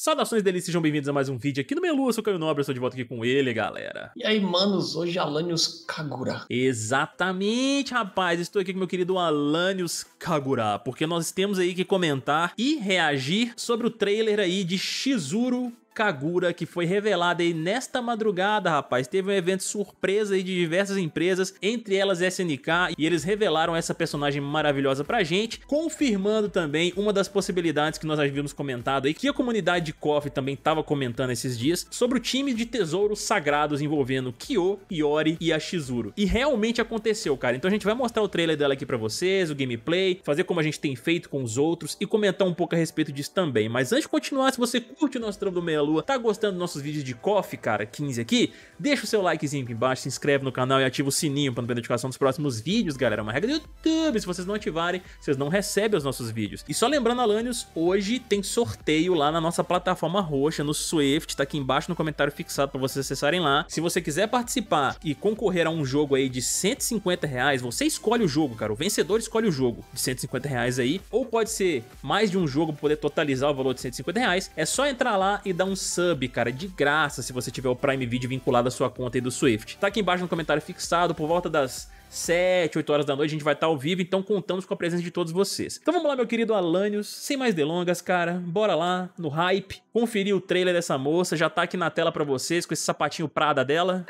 Saudações deles, sejam bem-vindos a mais um vídeo aqui no Meia-Lua, eu sou o Caio Nobre, eu estou de volta aqui com ele, galera. E aí, manos, hoje é Alanios Kagura. Exatamente, rapaz, estou aqui com meu querido Alanios Kagura, porque nós temos aí que comentar e reagir sobre o trailer aí de Chizuru Kagura, que foi revelada aí nesta madrugada, rapaz. Teve um evento surpresa aí de diversas empresas, entre elas SNK, e eles revelaram essa personagem maravilhosa pra gente, confirmando também uma das possibilidades que nós havíamos comentado aí, que a comunidade de KOF também tava comentando esses dias, sobre o time de tesouros sagrados envolvendo Kyo, Iori e a Chizuru. E realmente aconteceu, cara. Então a gente vai mostrar o trailer dela aqui pra vocês, o gameplay, fazer como a gente tem feito com os outros e comentar um pouco a respeito disso também. Mas antes de continuar, se você curte o nosso trampo do Meia-Lua, tá gostando dos nossos vídeos de KOF, cara, 15 aqui? Deixa o seu likezinho aqui embaixo, se inscreve no canal e ativa o sininho pra não perder a notificação dos próximos vídeos, galera. É uma regra do YouTube, se vocês não ativarem, vocês não recebem os nossos vídeos. E só lembrando, Alanios, hoje tem sorteio lá na nossa plataforma roxa, no Swift, tá aqui embaixo no comentário fixado pra vocês acessarem lá. Se você quiser participar e concorrer a um jogo aí de 150 reais, você escolhe o jogo, cara, o vencedor escolhe o jogo de 150 reais aí, ou pode ser mais de um jogo pra poder totalizar o valor de 150 reais, é só entrar lá e dar um sub, cara, de graça, se você tiver o Prime Video vinculado à sua conta aí do Swift. Tá aqui embaixo no comentário fixado, por volta das 7, 8 horas da noite a gente vai estar ao vivo, então contamos com a presença de todos vocês. Então vamos lá, meu querido Alanios, sem mais delongas, cara, bora lá no hype, conferir o trailer dessa moça, já tá aqui na tela pra vocês, com esse sapatinho Prada dela.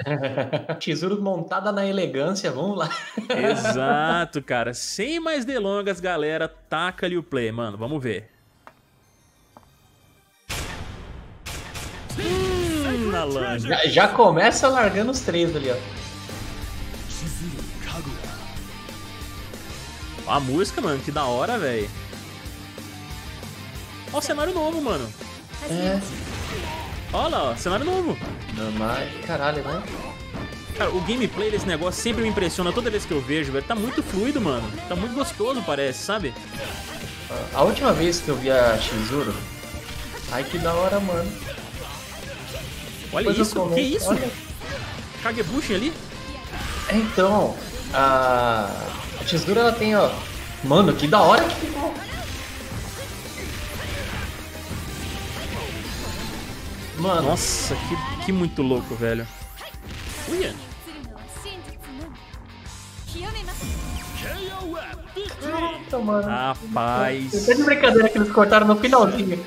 Chizuru montada na elegância, vamos lá. Exato, cara, sem mais delongas, galera, taca-lhe o play, mano, vamos ver. Já começa largando os três ali, ó. A música, mano, que da hora, velho. Ó o cenário novo, mano. É. Olha lá, ó, cenário novo. Caralho, né? Cara, o gameplay desse negócio sempre me impressiona toda vez que eu vejo, velho. Tá muito fluido, mano. Tá muito gostoso, parece, sabe? A última vez que eu vi a Chizuru... Ai, que da hora, mano. Olha isso, que isso? Olha. Kagebushi ali? Então, a Chizuru ela tem, ó... Mano, que da hora que ficou! Mano... Nossa, que muito louco, velho. Uia! Caraca, mano. Rapaz... Não é de brincadeira que eles cortaram no finalzinho.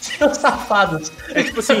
Seus safados. É tipo assim,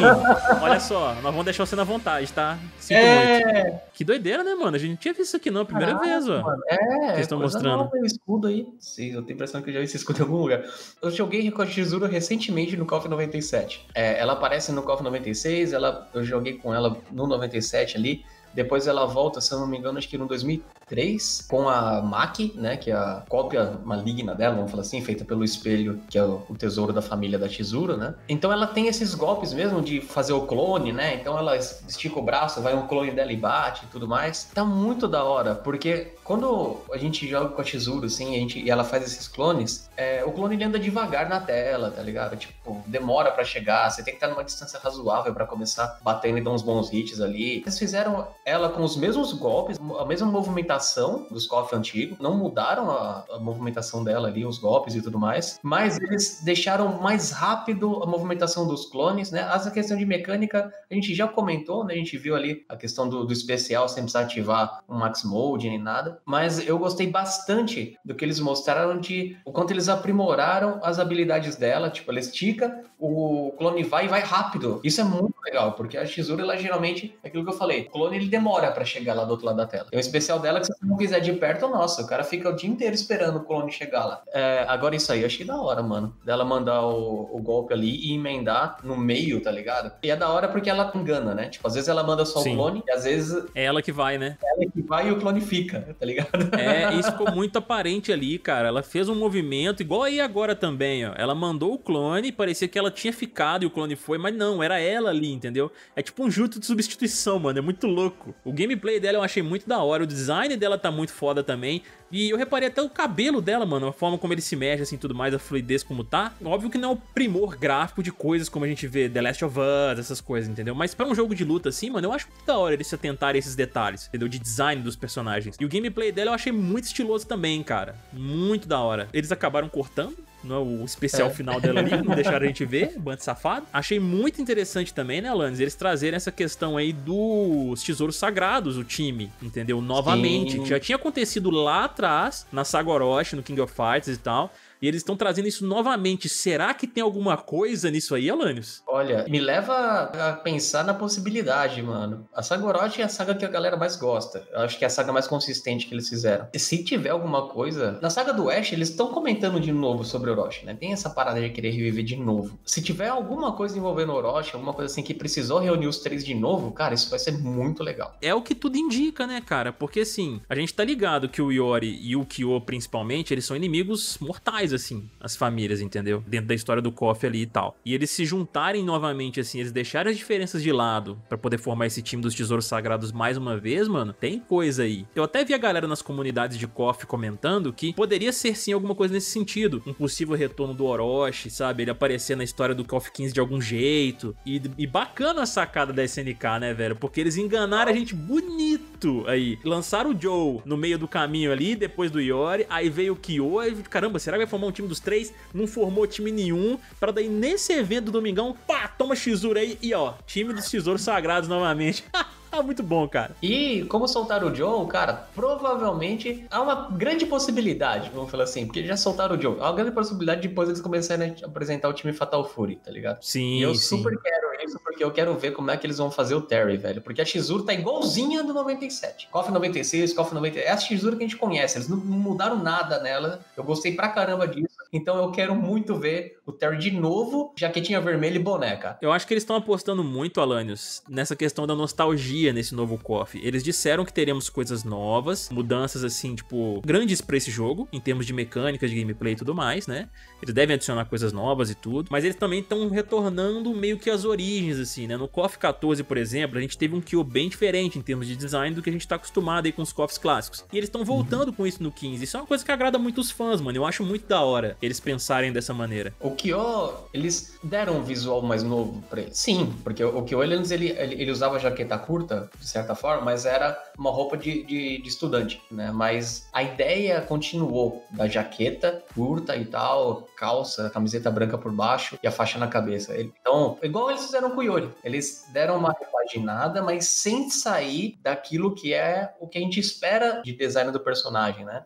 olha só, nós vamos deixar você na vontade, tá? 5 noite. Que doideira, né, mano? A gente não tinha visto isso aqui não, primeira vez, ó. Mano. É, vocês estão mostrando. Nova, escudo aí. Sim, eu tenho a impressão que eu já vi esse escudo em algum lugar. Eu joguei com a Chizuru recentemente no KOF 97. É, ela aparece no KOF 96, eu joguei com ela no 97 ali. Depois ela volta, se eu não me engano, acho que no 2003, com a Maki, né, que é a cópia maligna dela, vamos falar assim, feita pelo espelho, que é o tesouro da família da Chizuru, né. Então ela tem esses golpes mesmo de fazer o clone, né, então ela estica o braço, vai um clone dela e bate e tudo mais. Tá muito da hora, porque quando a gente joga com a Chizuru, assim, e ela faz esses clones, o clone ele anda devagar na tela, tá ligado? Tipo, demora pra chegar, você tem que estar numa distância razoável pra começar batendo e dar uns bons hits ali. Eles fizeram... Ela com os mesmos golpes, a mesma movimentação dos KOF antigos, não mudaram a movimentação dela ali, os golpes e tudo mais, mas eles deixaram mais rápido a movimentação dos clones, né? Essa questão de mecânica, a gente já comentou, né? A gente viu ali a questão do especial sem precisar ativar um Max Mode nem nada, mas eu gostei bastante do que eles mostraram de o quanto eles aprimoraram as habilidades dela, tipo, ela estica, o clone vai e vai rápido. Isso é muito legal, porque a Chizuru, ela geralmente, é aquilo que eu falei, o clone, ele demora pra chegar lá do outro lado da tela. É um especial dela que se você não quiser de perto, nossa, o cara fica o dia inteiro esperando o clone chegar lá. É, agora isso aí, eu achei da hora, mano. Dela mandar o golpe ali e emendar no meio, tá ligado? E é da hora porque ela engana, né? Tipo, às vezes ela manda só o clone e às vezes... É ela que vai, né? É ela que vai e o clone fica, tá ligado? É, isso ficou muito aparente ali, cara. Ela fez um movimento, igual aí agora também, ó. Ela mandou o clone e parecia que ela tinha ficado e o clone foi, mas não, era ela ali, entendeu? É tipo um jutsu de substituição, mano. É muito louco. O gameplay dela eu achei muito da hora, o design dela tá muito foda também. E eu reparei até o cabelo dela, mano, a forma como ele se mexe, assim, tudo mais, a fluidez como tá. Óbvio que não é o primor gráfico de coisas como a gente vê The Last of Us, essas coisas, entendeu? Mas pra um jogo de luta assim, mano, eu acho muito da hora eles se atentarem a esses detalhes, entendeu? De design dos personagens. E o gameplay dela eu achei muito estiloso também, cara. Muito da hora. Eles acabaram cortando o especial final dela ali, não deixaram a gente ver, bando safado. Achei muito interessante também, né, Alanis, eles trazerem essa questão aí dos tesouros sagrados, o time, entendeu? Novamente, sim, já tinha acontecido lá atrás, na Saga Orochi, no King of Fighters e tal, e eles estão trazendo isso novamente. Será que tem alguma coisa nisso aí, Alanios? Olha, me leva a pensar na possibilidade, mano. A Saga Orochi é a saga que a galera mais gosta. Eu acho que é a saga mais consistente que eles fizeram. E se tiver alguma coisa... Na saga do Ash, eles estão comentando de novo sobre Orochi, né? Tem essa parada de querer reviver de novo. Se tiver alguma coisa envolvendo Orochi, alguma coisa assim que precisou reunir os três de novo, cara, isso vai ser muito legal. É o que tudo indica, né, cara? Porque, assim, a gente tá ligado que o Iori e o Kyo, principalmente, eles são inimigos mortais, assim, as famílias, entendeu? Dentro da história do KOF ali e tal. E eles se juntarem novamente, assim, eles deixarem as diferenças de lado pra poder formar esse time dos tesouros sagrados mais uma vez, mano, tem coisa aí. Eu até vi a galera nas comunidades de KOF comentando que poderia ser, sim, alguma coisa nesse sentido. Um possível retorno do Orochi, sabe? Ele aparecer na história do KOF 15 de algum jeito. E bacana a sacada da SNK, né, velho? Porque eles enganaram a gente bonito aí. Lançaram o Joe no meio do caminho ali, depois do Iori, aí veio o Kyo, e caramba, será que vai formar um time dos três? Não formou time nenhum, pra daí nesse evento do Domingão, pá, toma Chizuru aí e ó, time dos tesouros sagrados novamente. Ah, muito bom, cara. E como soltaram o Joe, cara, provavelmente há uma grande possibilidade, vamos falar assim, porque já soltaram o Joe, há uma grande possibilidade de depois eles começarem a apresentar o time Fatal Fury, tá ligado? Sim, e eu super quero isso, porque eu quero ver como é que eles vão fazer o Terry, velho, porque a Chizuru tá igualzinha do 97. KOF 96, KOF 97, é a Chizuru que a gente conhece, eles não mudaram nada nela, eu gostei pra caramba disso, então eu quero muito ver o Terry de novo, jaquetinha vermelha e boné, cara. Eu acho que eles estão apostando muito, Alanios, nessa questão da nostalgia nesse novo KOF. Eles disseram que teremos coisas novas, mudanças assim, tipo, grandes pra esse jogo, em termos de mecânica, de gameplay e tudo mais, né? Eles devem adicionar coisas novas e tudo, mas eles também estão retornando meio que às origens, assim, né? No KOF 14, por exemplo, a gente teve um Kyo bem diferente em termos de design do que a gente tá acostumado aí com os KOFs clássicos. E eles estão voltando com isso no 15. Isso é uma coisa que agrada muito os fãs, mano. Eu acho muito da hora eles pensarem dessa maneira. O Kyo, eles deram um visual mais novo pra ele. Sim, porque o Kyo, ele usava jaqueta curta, de certa forma, mas era uma roupa de estudante, né? Mas a ideia continuou da jaqueta curta e tal, calça, camiseta branca por baixo e a faixa na cabeça. Então, igual eles fizeram com o Iori, eles deram uma repaginada, mas sem sair daquilo que é o que a gente espera de design do personagem, né?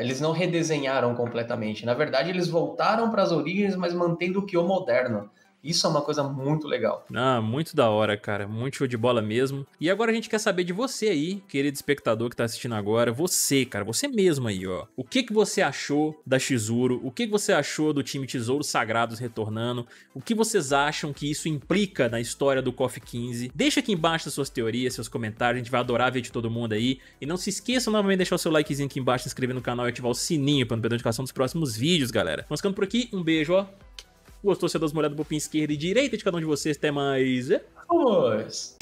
Eles não redesenharam completamente. Na verdade, eles voltaram para as origens, mas mantendo o Kyo moderno. Isso é uma coisa muito legal. Ah, muito da hora, cara. Muito show de bola mesmo. E agora a gente quer saber de você aí, querido espectador que tá assistindo agora. Você, cara, você mesmo aí, ó. O que você achou da Chizuru? O que você achou do time Tesouros Sagrados retornando? O que vocês acham que isso implica na história do KOF 15? Deixa aqui embaixo as suas teorias, seus comentários. A gente vai adorar ver de todo mundo aí. E não se esqueçam novamente de deixar o seu likezinho aqui embaixo, se inscrever no canal e ativar o sininho pra não perder a notificação dos próximos vídeos, galera. Vamos ficando por aqui. Um beijo, ó. Gostou? Você dá uma olhada no bopinho esquerda e direita de cada um de vocês. Até mais. Vamos!